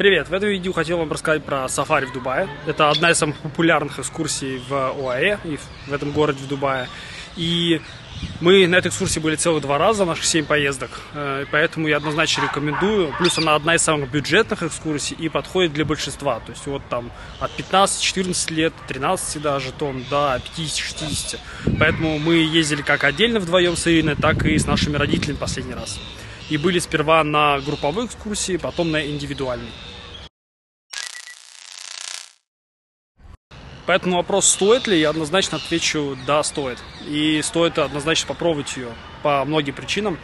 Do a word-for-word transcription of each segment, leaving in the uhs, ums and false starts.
Привет! В этом видео хотел вам рассказать про сафари в Дубае. Это одна из самых популярных экскурсий в ОАЭ и в этом городе в Дубае. И мы на этой экскурсии были целых два раза, наших семь поездок, поэтому я однозначно рекомендую. Плюс она одна из самых бюджетных экскурсий и подходит для большинства. То есть вот там от пятнадцати-четырнадцати лет, тринадцати даже тонн, до пятидесяти-шестидесяти. Поэтому мы ездили как отдельно вдвоем с Ириной, так и с нашими родителями последний раз. И были сперва на групповой экскурсии, потом на индивидуальной. Поэтому вопрос, стоит ли, я однозначно отвечу, да, стоит. И стоит однозначно попробовать ее по многим причинам.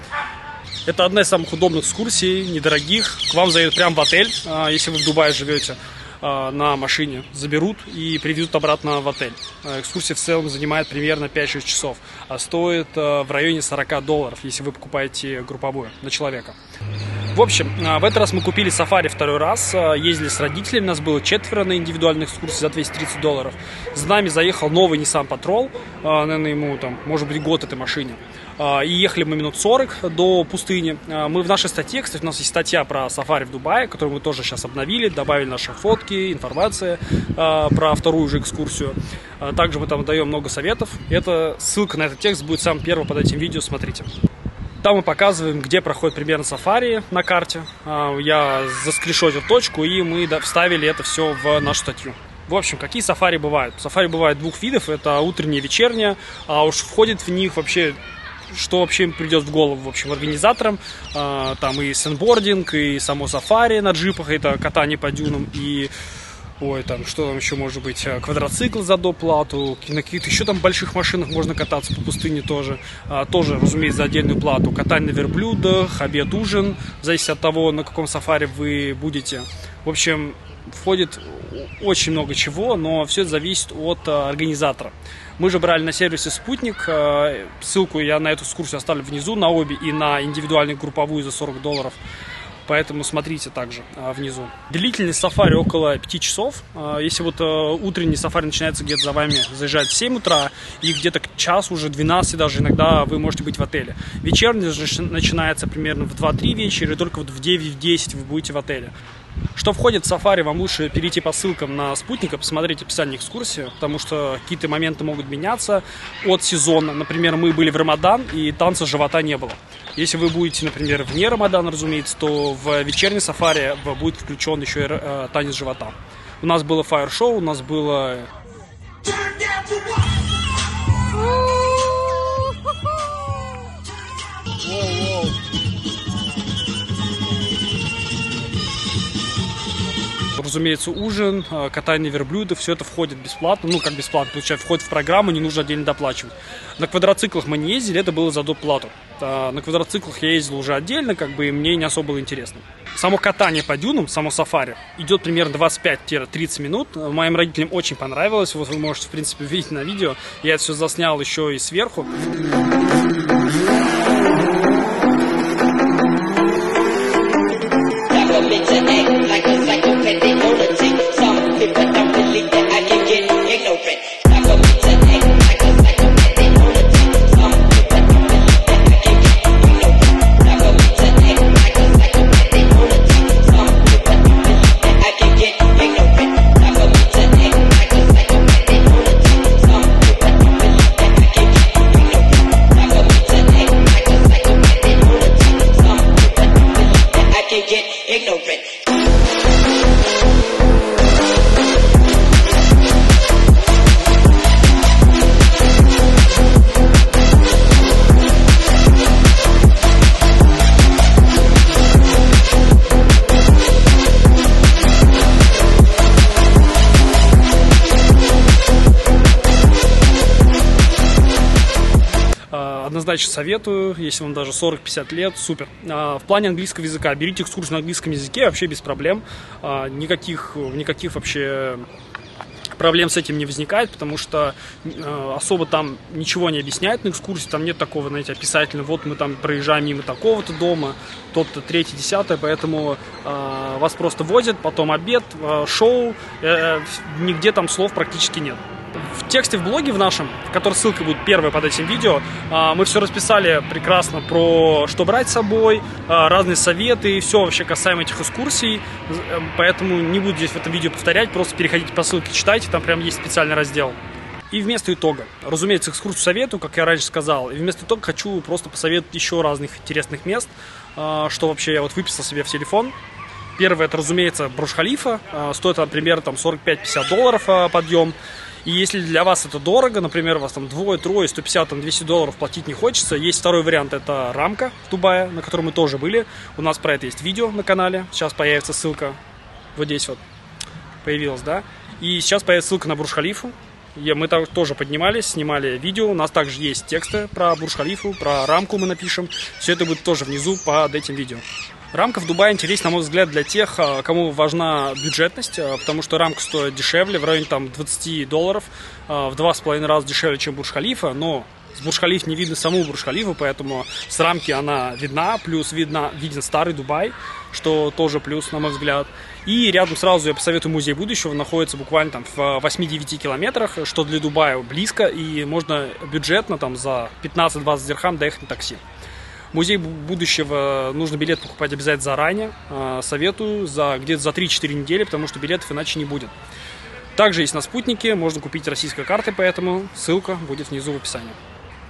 Это одна из самых удобных экскурсий, недорогих. К вам заедут прямо в отель, если вы в Дубае живете, на машине. Заберут и привезут обратно в отель. Экскурсия в целом занимает примерно пять-шесть часов. А стоит в районе сорока долларов, если вы покупаете групповую на человека. В общем, в этот раз мы купили сафари второй раз, ездили с родителями, нас было четверо на индивидуальной экскурсии за двести тридцать долларов. За нами заехал новый Nissan Patrol, наверное, ему там, может быть, год этой машине. И ехали мы минут сорок до пустыни. Мы в нашей статье, кстати, у нас есть статья про сафари в Дубае, которую мы тоже сейчас обновили, добавили наши фотки, информация про вторую же экскурсию. Также мы там даем много советов. Это, ссылка на этот текст будет сам первым под этим видео, смотрите. Там мы показываем, где проходит примерно сафари на карте. Я заскриншотил точку, и мы вставили это все в нашу статью. В общем, какие сафари бывают? Сафари бывают двух видов, это утреннее и вечернее, а уж входит в них вообще, что вообще им придет в голову, в общем, организаторам. Там и сэндбординг, и само сафари на джипах, это катание по дюнам, и... Ой, там, что там еще может быть, квадроцикл за доплату, на каких-то еще там больших машинах можно кататься по пустыне тоже, а, тоже, разумеется, за отдельную плату, катание на верблюдах, обед, ужин, в зависимости от того, на каком сафари вы будете. В общем, входит очень много чего, но все это зависит от а, организатора. Мы же брали на сервисе «Спутник», а, ссылку я на эту экскурсию оставлю внизу, на обе, и на индивидуальную групповую за сорок долларов. Поэтому смотрите также а, внизу. Длительность сафари около пяти часов. А, если вот а, утренний сафари начинается где-то за вами, заезжает в семь утра, и где-то к часу, уже двенадцать даже иногда вы можете быть в отеле. Вечерний же начинается примерно в два-три вечера, и только вот в девять-десять вы будете в отеле. Что входит в сафари, вам лучше перейти по ссылкам на спутника, посмотреть описание экскурсии, потому что какие-то моменты могут меняться от сезона. Например, мы были в Рамадан, и танца живота не было. Если вы будете, например, вне Рамадана, разумеется, то в вечерней сафари будет включен еще и э, танец живота. У нас было фаер-шоу, у нас было... Разумеется, ужин, катание верблюдов, все это входит бесплатно, ну как бесплатно, получается, входит в программу, не нужно отдельно доплачивать. На квадроциклах мы не ездили, это было за доплату. На квадроциклах я ездил уже отдельно, как бы, и мне не особо было интересно. Само катание по дюнам, само сафари, идет примерно двадцать пять-тридцать минут. Моим родителям очень понравилось, вот вы можете, в принципе, увидеть на видео. Я это все заснял еще и сверху. Однозначно советую, если вам даже сорок-пятьдесят лет, супер. В плане английского языка берите экскурсию на английском языке вообще без проблем, никаких, никаких вообще проблем с этим не возникает, потому что особо там ничего не объясняют на экскурсии, там нет такого, знаете, описательного, вот мы там проезжаем мимо такого-то дома, тот-то третий, десятый, поэтому вас просто возят, потом обед, шоу, нигде там слов практически нет. в тексте в блоге в нашем, в который ссылка будет первая под этим видео, мы все расписали прекрасно про что брать с собой, разные советы и все вообще касаемо этих экскурсий. Поэтому не буду здесь в этом видео повторять, просто переходите по ссылке, читайте, там прям есть специальный раздел. И вместо итога, разумеется, экскурсию советую, как я раньше сказал, и вместо итога хочу просто посоветовать еще разных интересных мест, что вообще я вот выписал себе в телефон. Первое, это, разумеется, Бурдж-Халифа, стоит, например, там сорок пять-пятьдесят долларов подъем. И если для вас это дорого, например, у вас там двое, трое, сто пятьдесят, двести долларов платить не хочется, есть второй вариант, это рамка в Дубае, на которой мы тоже были. У нас про это есть видео на канале, сейчас появится ссылка, вот здесь вот появилась, да. И сейчас появится ссылка на Бурдж-Халифу, мы там тоже поднимались, снимали видео, у нас также есть тексты про Бурдж-Халифу, про рамку мы напишем, все это будет тоже внизу под этим видео. Рамка в Дубае интересна, на мой взгляд, для тех, кому важна бюджетность, потому что рамка стоит дешевле, в районе там двадцати долларов, в два с половиной раза дешевле, чем Бурдж-Халифа, но с Бурдж-Халиф не видно саму Бурдж-Халифу, поэтому с рамки она видна, плюс видно, виден старый Дубай, что тоже плюс, на мой взгляд. И рядом сразу я посоветую Музей Будущего, находится буквально там в восьми-девяти километрах, что для Дубая близко, и можно бюджетно там за пятнадцать-двадцать дирхам доехать на такси. Музей будущего нужно билет покупать обязательно заранее, советую, за где-то за три-четыре недели, потому что билетов иначе не будет. Также есть на Спутнике, можно купить российской карты, поэтому ссылка будет внизу в описании.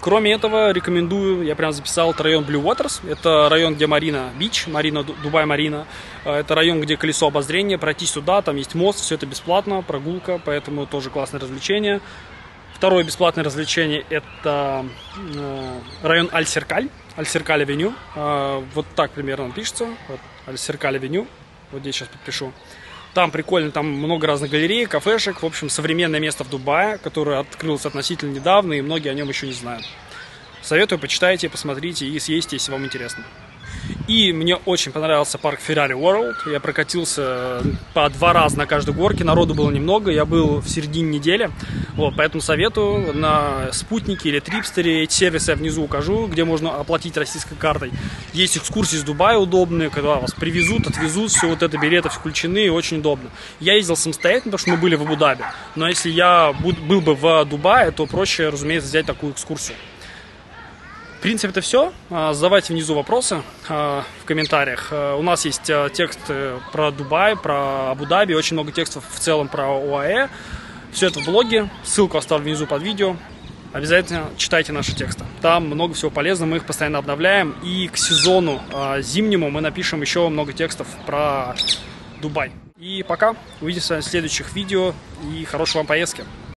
Кроме этого, рекомендую, я прям записал, это район Blue Waters, это район, где Марина Бич, Марина, Дубай Марина, это район, где колесо обозрения, пройти сюда, там есть мост, все это бесплатно, прогулка, поэтому тоже классное развлечение. Второе бесплатное развлечение – это район Аль-Серкаль, Аль-Серкаль-Авеню. Вот так примерно он пишется, вот, Аль-Серкаль-Авеню, вот здесь сейчас подпишу. Там прикольно, там много разных галерей, кафешек, в общем, современное место в Дубае, которое открылось относительно недавно, и многие о нем еще не знают. Советую, почитайте, посмотрите и съездите, если вам интересно. И мне очень понравился парк Ferrari World. Я прокатился по два раза на каждой горке. Народу было немного. Я был в середине недели. Вот, поэтому советую на Спутнике или Трипстере. Эти сервисы я внизу укажу, где можно оплатить российской картой. Есть экскурсии из Дубая удобные, когда вас привезут, отвезут. Все вот это, билеты включены и очень удобно. Я ездил самостоятельно, потому что мы были в Абу-Даби. Но если я был бы в Дубае, то проще, разумеется, взять такую экскурсию. В принципе, это все. Задавайте внизу вопросы в комментариях. У нас есть текст про Дубай, про Абу-Даби, очень много текстов в целом про ОАЭ. Все это в блоге. Ссылку оставлю внизу под видео. Обязательно читайте наши тексты. Там много всего полезного, мы их постоянно обновляем. И к сезону зимнему мы напишем еще много текстов про Дубай. И пока. Увидимся в следующих видео. И хорошей вам поездки.